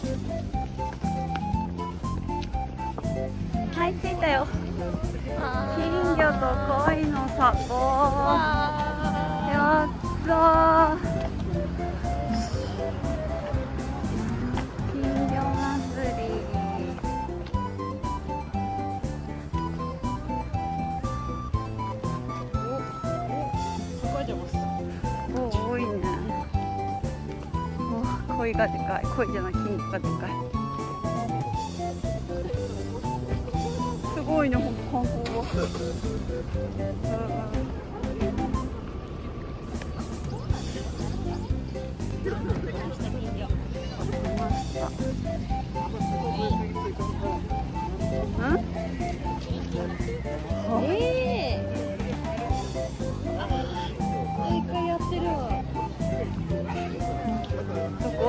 はい、着いたよ。金魚と恋の里。やったー。鯉がでかい、鯉じゃない、金魚がでかい。すごいね、この観光バス。毎回やってるわ。受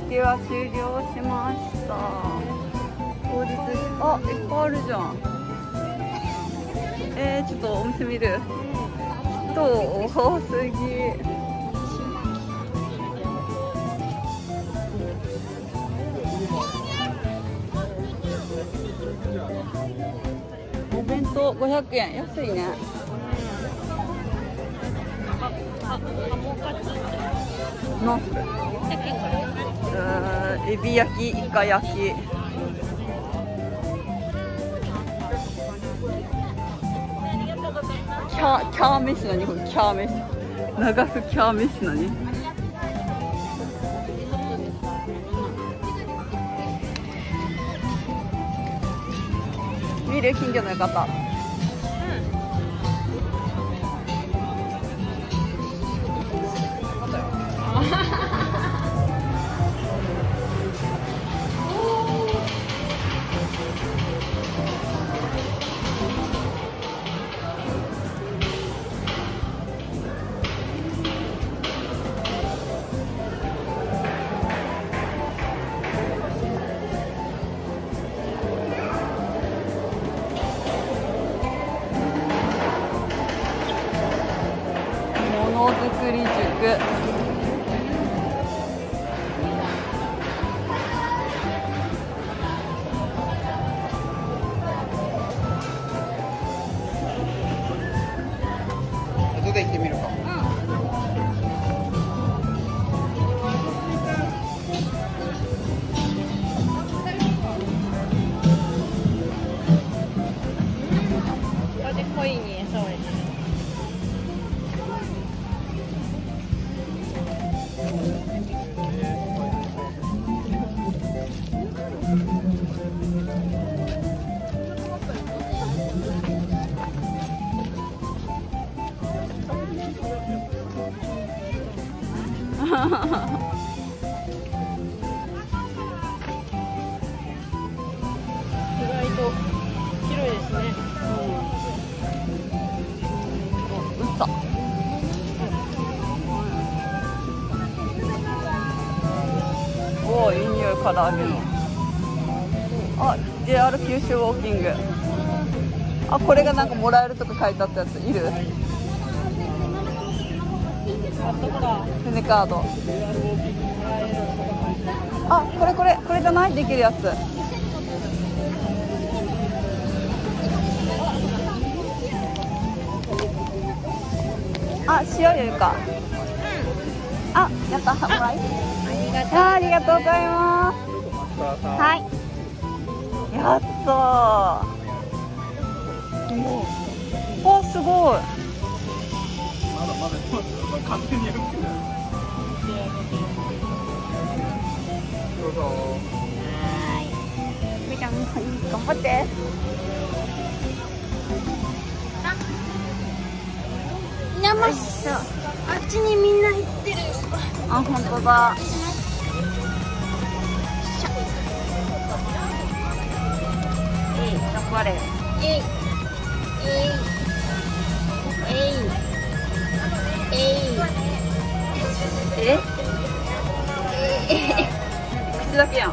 付は終了しました。当日、あ、いっぱいあるじゃん。ちょっとお店見る。人多すぎ。お弁当500円、安いね。のエビ焼き、イカ焼き。キャー飯なに、これキャー飯。長すキャー飯なに。見る金魚の館。おー、いい匂い、唐揚げの。あ、JR 九州ウォーキング。あ、これがなんかもらえるとか書いてあったやついる。船カード。あ、これじゃない、できるやつ。あ、塩ゆか。あ、やった、サプライズ。ありがとうございます。はい。やったー。お、すごい。勝手にやるけど。どうぞ。はい。みーちゃん、頑張って。なまし。あっちにみんな行ってるよ。あ、本当だ。頑張れ。口だけやん。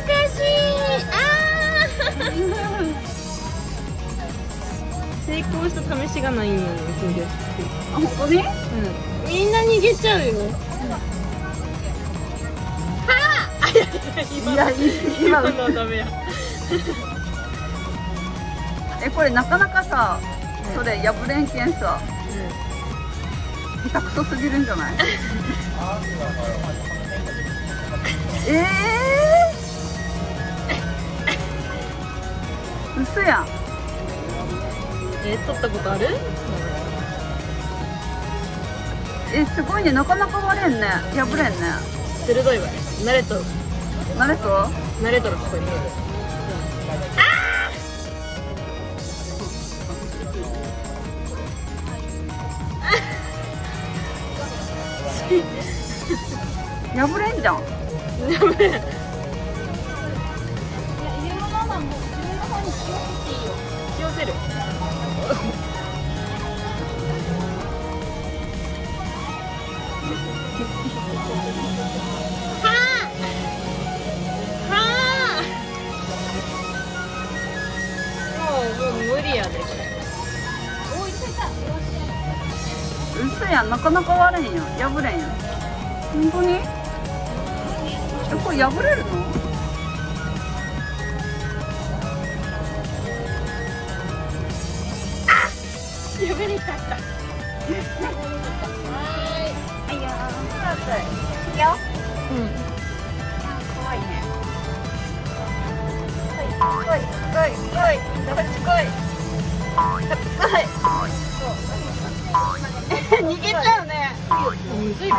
難しい。成功した試しがないんよね、金魚すくい。あ、ほんとね。うん、みんな逃げちゃうよ。今のはダメや。これなかなかさ、それ破れんけんさ、下手くそすぎるんじゃない？嘘やん。取ったことある？すごいね、なかなか割れんね、破れんね。鋭いわね、慣れとる。慣れとる？慣れとる、ここに。破れんじゃん。破れん。家のママも家の方に気をつけていいよ。気をつける。もう無理やでこれ。おいついた。嘘やん、なかなか割れんよ、破れんよ。本当に？これ破れるの？あ、破れちゃった。はい。はいよ。うん。怖いね。怖い。逃げちゃうね。むずいね。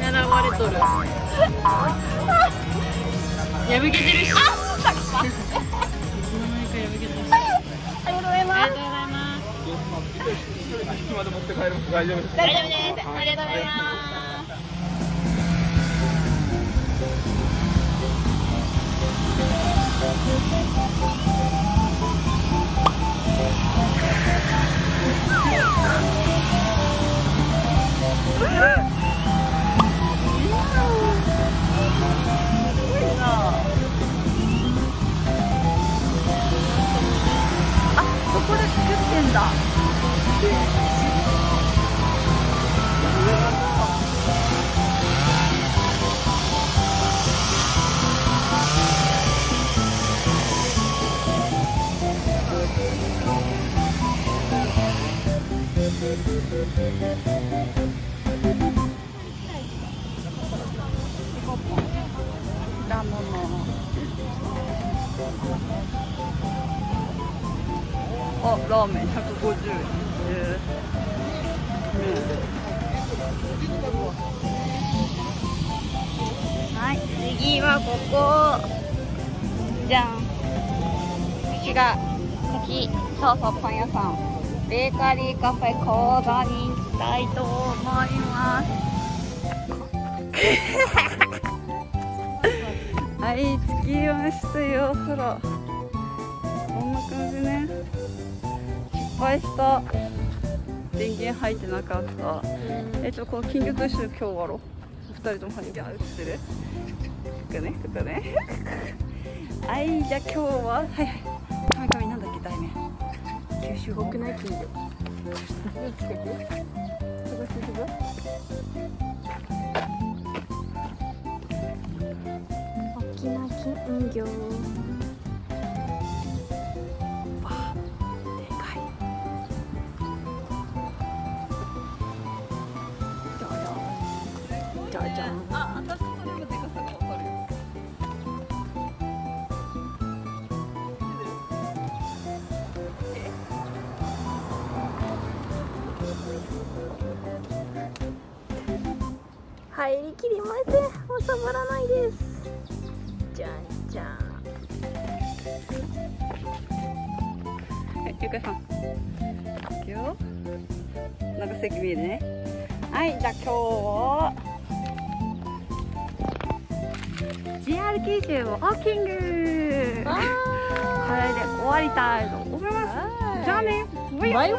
狙われとる。破けてるし。まで持って帰るも大丈夫です。大丈夫です。ありがとうございます。あ、ここで作ってんだ。だもの。あ、ラーメン150円。はい、次はここじゃん。次がそうそう、パン屋さんベーカリーカフェ講座に行きたいと思います。はい、月夜水曜空こんな感じね。失敗した、電源入ってなかった。この金魚と一緒で今日終わろう。2人ともハニギャー映ってる。ここねはい、じゃあ今日ははいはい、神々なんだっけ題名。九州国内金魚生きてる。沖縄金魚入りきりません。収まらないです。じゃんじゃん。ゆかさんですよ。なんか席見えるね。はい、じゃあ今日は JR 九州ウォーキング。これで終わりたいと思います。じゃあね。バイバイ。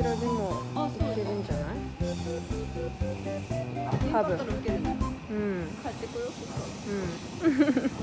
後ろでも行けるんじゃない？多分。うん。帰ってこよう。うん。